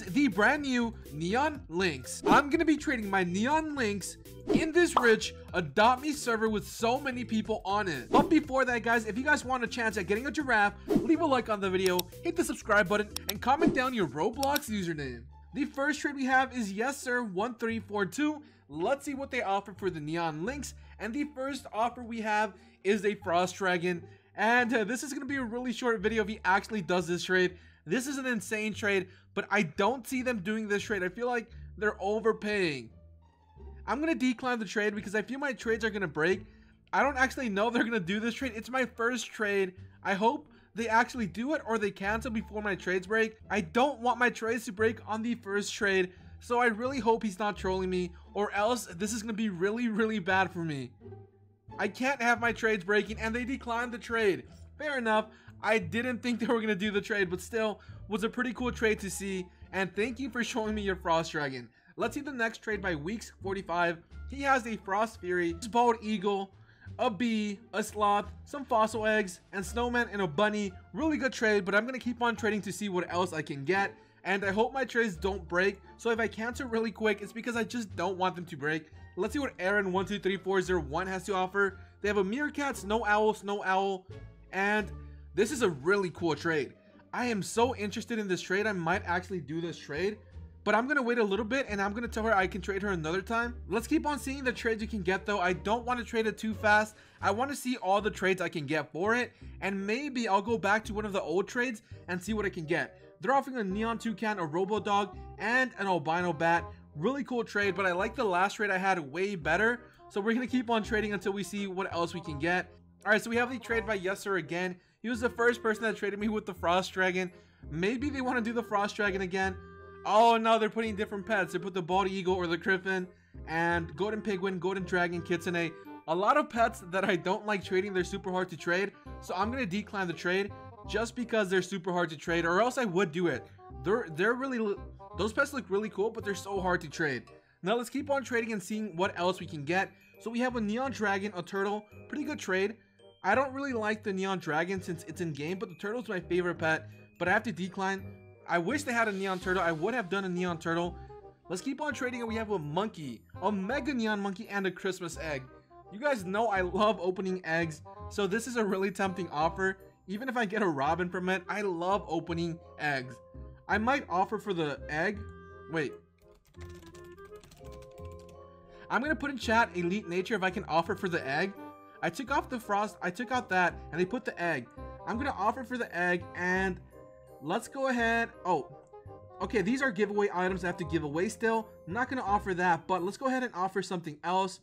is the brand new Neon Lynx. I'm going to be trading my Neon Lynx in this rich Adopt Me server with so many people on it. But before that, guys, if you guys want a chance at getting a giraffe, leave a like on the video, hit the subscribe button, and comment down your Roblox username. The first trade we have is YesSir1342. Let's see what they offer for the Neon Lynx. And the first offer we have is a Frost Dragon. And this is going to be a really short video if he actually does this trade. This is an insane trade, but I don't see them doing this trade. I feel like they're overpaying. I'm going to decline the trade because I feel my trades are going to break. I don't actually know if they're going to do this trade. It's my first trade. I hope they actually do it or they cancel before my trades break. I don't want my trades to break on the first trade, so I really hope he's not trolling me, or else this is going to be really, really bad for me. I can't have my trades breaking, and they declined the trade. Fair enough. I didn't think they were going to do the trade, but still was a pretty cool trade to see. And thank you for showing me your Frost Dragon. Let's see the next trade by Weeks45. He has a Frost Fury, Bald Eagle, a bee, a sloth, some fossil eggs, and snowman and a bunny. Really good trade, but I'm going to keep on trading to see what else I can get. And I hope my trades don't break. So if I cancel really quick, it's because I just don't want them to break. Let's see what Aaron123401 has to offer. They have a meerkat, snow owl, and this is a really cool trade. I am so interested in this trade. I might actually do this trade, but I'm going to wait a little bit and I'm going to tell her I can trade her another time. Let's keep on seeing the trades you can get though. I don't want to trade it too fast. I want to see all the trades I can get for it, and maybe I'll go back to one of the old trades and see what I can get. They're offering a neon toucan, a robo dog, and an albino bat. Really cool trade, but I like the last trade I had way better. So we're going to keep on trading until we see what else we can get. All right, so we have the trade by YesSir again. He was the first person that traded me with the Frost Dragon. Maybe they want to do the Frost Dragon again. Oh no, they're putting different pets. They put the Bald Eagle or the Griffin and Golden Penguin, Golden Dragon, Kitsune. A lot of pets that I don't like trading. They're super hard to trade. So I'm going to decline the trade just because they're super hard to trade, or else I would do it. They're really... Those pets look really cool, but they're so hard to trade. Now let's keep on trading and seeing what else we can get. So we have a Neon Dragon, a turtle. Pretty good trade. I don't really like the Neon Dragon since it's in game, but the turtle's my favorite pet, but I have to decline. I wish they had a Neon Turtle. I would have done a Neon Turtle. Let's keep on trading, and we have a monkey, a Mega Neon Monkey, and a Christmas Egg. You guys know I love opening eggs, so this is a really tempting offer. Even if I get a robin from it, I love opening eggs. I might offer for the egg. Wait. I'm going to put in chat Elite Nature if I can offer for the egg. I took off the frost. I took out that and they put the egg. I'm going to offer for the egg, and let's go ahead. Oh, okay. These are giveaway items I have to give away still. I'm not going to offer that, but let's go ahead and offer something else.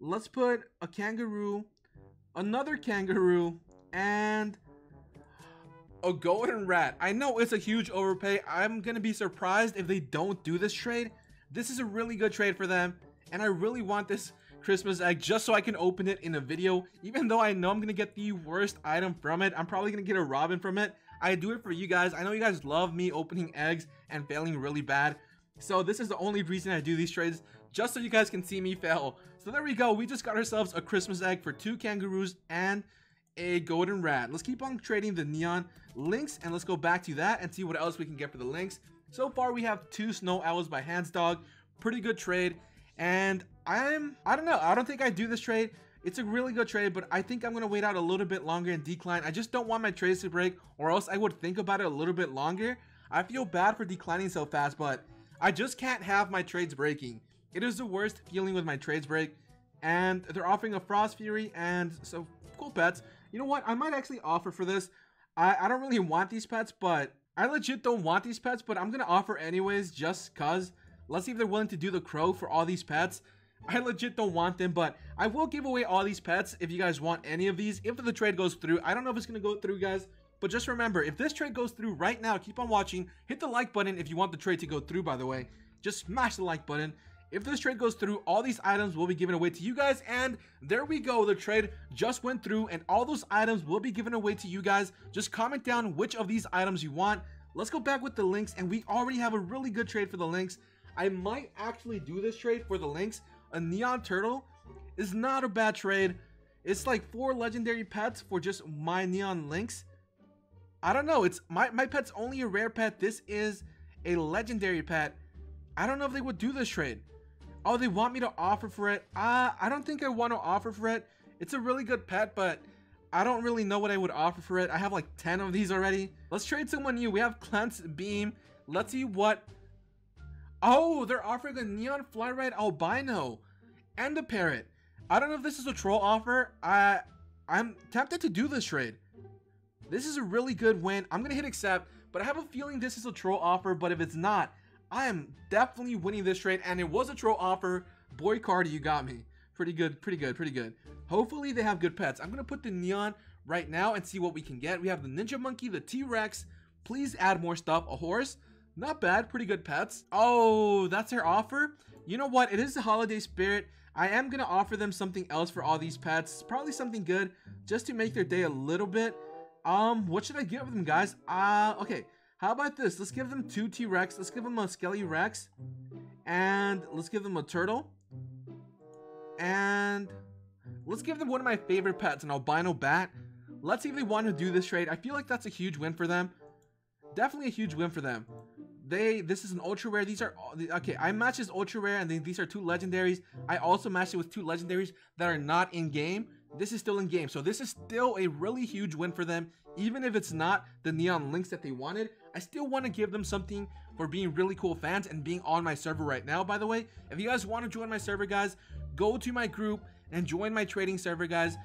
Let's put a kangaroo, another kangaroo, and a golden rat. I know it's a huge overpay. I'm gonna be surprised if they don't do this trade. This is a really good trade for them, and I really want this Christmas egg just so I can open it in a video. Even though I know I'm gonna get the worst item from it, I'm probably gonna get a robin from it. I do it for you guys. I know you guys love me opening eggs and failing really bad, so this is the only reason I do these trades, just so you guys can see me fail. So there we go. We just got ourselves a Christmas egg for two kangaroos and a golden rat. Let's keep on trading the Neon Lynx, and let's go back to that and see what else we can get for the Lynx. So far we have two snow owls by Hans Dog. Pretty good trade, and I don't know, I don't think I do this trade. It's a really good trade, but I think I'm gonna wait out a little bit longer and decline. I just don't want my trades to break, or else I would think about it a little bit longer. I feel bad for declining so fast, but I just can't have my trades breaking. It is the worst feeling with my trades break. And they're offering a Frost Fury and so cool pets. You know what? I might actually offer for this. I don't really want these pets, but I legit don't want these pets, but I'm going to offer anyways just cause. Let's see if they're willing to do the crow for all these pets. I legit don't want them, but I will give away all these pets if you guys want any of these. If the trade goes through, I don't know if it's going to go through, guys, but just remember, if this trade goes through right now, keep on watching. Hit the like button if you want the trade to go through, by the way. Just smash the like button. If this trade goes through, all these items will be given away to you guys. And there we go. The trade just went through, and all those items will be given away to you guys. Just comment down which of these items you want. Let's go back with the Lynx, and we already have a really good trade for the Lynx. I might actually do this trade for the Lynx. A Neon Turtle is not a bad trade. It's like 4 legendary pets for just my Neon Lynx. I don't know. It's my pet's only a rare pet. This is a legendary pet. I don't know if they would do this trade. Oh, they want me to offer for it. I don't think I want to offer for it. It's a really good pet, but I don't really know what I would offer for it. I have like 10 of these already. Let's trade someone new. We have Cleanse Beam. Let's see what... Oh, they're offering a Neon Flyright Albino and a Parrot. I don't know if this is a troll offer. I'm tempted to do this trade. This is a really good win. I'm going to hit accept, but I have a feeling this is a troll offer. But if it's not, I am definitely winning this trade. And it was a troll offer. Boy, Cardi, you got me. Pretty good, pretty good, pretty good. Hopefully they have good pets. I'm going to put the Neon right now and see what we can get. We have the Ninja Monkey, the T-Rex. Please add more stuff. A horse. Not bad. Pretty good pets. Oh, that's their offer. You know what? It is the holiday spirit. I am going to offer them something else for all these pets. Probably something good just to make their day a little bit. What should I give them, guys? Okay. How about this? Let's give them 2 T-Rex. Let's give them a Skelly Rex. And let's give them a turtle. And let's give them one of my favorite pets, an albino bat. Let's see if they want to do this trade. I feel like that's a huge win for them. Definitely a huge win for them. This is an ultra rare. These are, okay, I matched this ultra rare and then these are 2 legendaries. I also matched it with 2 legendaries that are not in game. This is still in game, so this is still a really huge win for them. Even if it's not the Neon Lynx that they wanted, I still want to give them something for being really cool fans and being on my server right now. By the way, if you guys want to join my server, guys, go to my group and join my trading server, guys.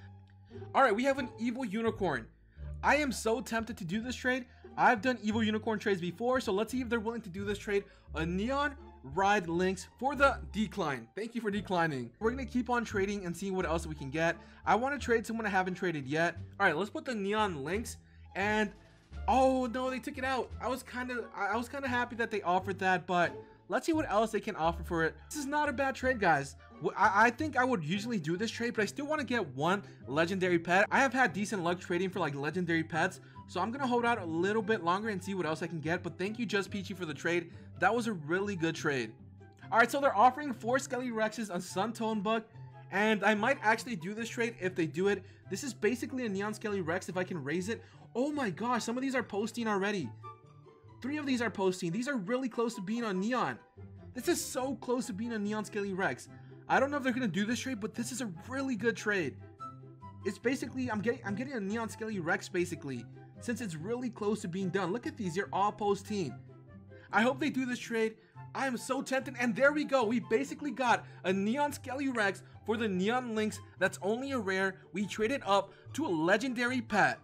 All right, we have an evil unicorn. I am so tempted to do this trade. I've done evil unicorn trades before, so let's see if they're willing to do this trade. A Neon Ride Lynx for the decline. Thank you for declining. We're gonna keep on trading and seeing what else we can get. I want to trade someone I haven't traded yet. All right, let's put the Neon Lynx. And oh no, they took it out. I was kind of happy that they offered that, but let's see what else they can offer for it. This is not a bad trade, guys. I think I would usually do this trade, but I still want to get one legendary pet. I have had decent luck trading for like legendary pets, so I'm going to hold out a little bit longer and see what else I can get. But thank you, Just Peachy, for the trade. That was a really good trade. All right, so they're offering 4 Skelly Rexes, a Suntone Bug, and I might actually do this trade if they do it. This is basically a Neon Skelly Rex if I can raise it. Oh my gosh, some of these are posting already. 3 of these are posting. These are really close to being on Neon. This is so close to being on Neon Skelly Rex. I don't know if they're gonna do this trade, but this is a really good trade. It's basically I'm getting a Neon Skelly Rex basically, since it's really close to being done. Look at these, they're all posting. I hope they do this trade. I am so tempted, and there we go. We basically got a Neon Skelly Rex for the Neon Lynx. That's only a rare. We traded up to a legendary pet.